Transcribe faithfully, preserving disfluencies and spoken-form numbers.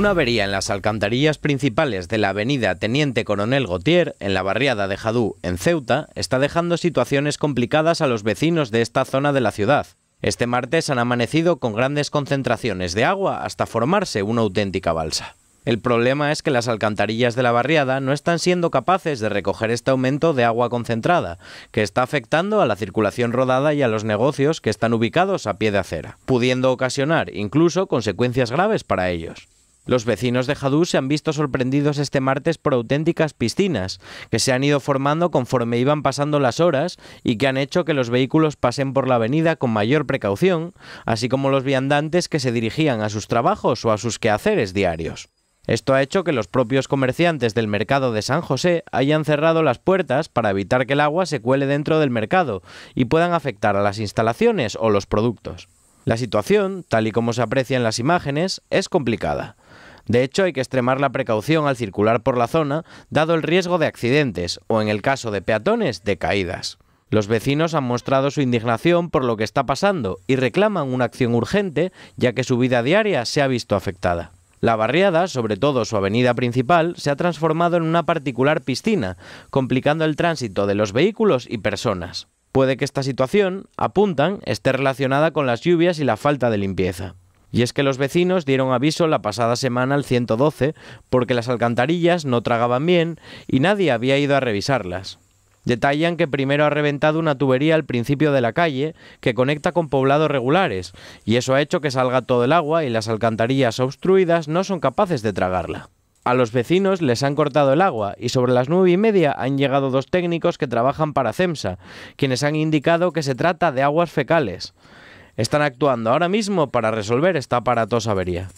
Una avería en las alcantarillas principales de la avenida Teniente Coronel Gautier, en la barriada de Hadú, en Ceuta, está dejando situaciones complicadas a los vecinos de esta zona de la ciudad. Este martes han amanecido con grandes concentraciones de agua hasta formarse una auténtica balsa. El problema es que las alcantarillas de la barriada no están siendo capaces de recoger este aumento de agua concentrada, que está afectando a la circulación rodada y a los negocios que están ubicados a pie de acera, pudiendo ocasionar incluso consecuencias graves para ellos. Los vecinos de Hadú se han visto sorprendidos este martes por auténticas piscinas que se han ido formando conforme iban pasando las horas y que han hecho que los vehículos pasen por la avenida con mayor precaución, así como los viandantes que se dirigían a sus trabajos o a sus quehaceres diarios. Esto ha hecho que los propios comerciantes del mercado de San José hayan cerrado las puertas para evitar que el agua se cuele dentro del mercado y puedan afectar a las instalaciones o los productos. La situación, tal y como se aprecia en las imágenes, es complicada. De hecho, hay que extremar la precaución al circular por la zona, dado el riesgo de accidentes o, en el caso de peatones, de caídas. Los vecinos han mostrado su indignación por lo que está pasando y reclaman una acción urgente, ya que su vida diaria se ha visto afectada. La barriada, sobre todo su avenida principal, se ha transformado en una particular piscina, complicando el tránsito de los vehículos y personas. Puede que esta situación, apuntan, esté relacionada con las lluvias y la falta de limpieza. Y es que los vecinos dieron aviso la pasada semana al ciento doce porque las alcantarillas no tragaban bien y nadie había ido a revisarlas. Detallan que primero ha reventado una tubería al principio de la calle que conecta con poblados regulares y eso ha hecho que salga todo el agua y las alcantarillas obstruidas no son capaces de tragarla. A los vecinos les han cortado el agua y sobre las nueve y media han llegado dos técnicos que trabajan para CEMSA, quienes han indicado que se trata de aguas fecales. Están actuando ahora mismo para resolver esta aparatosa avería.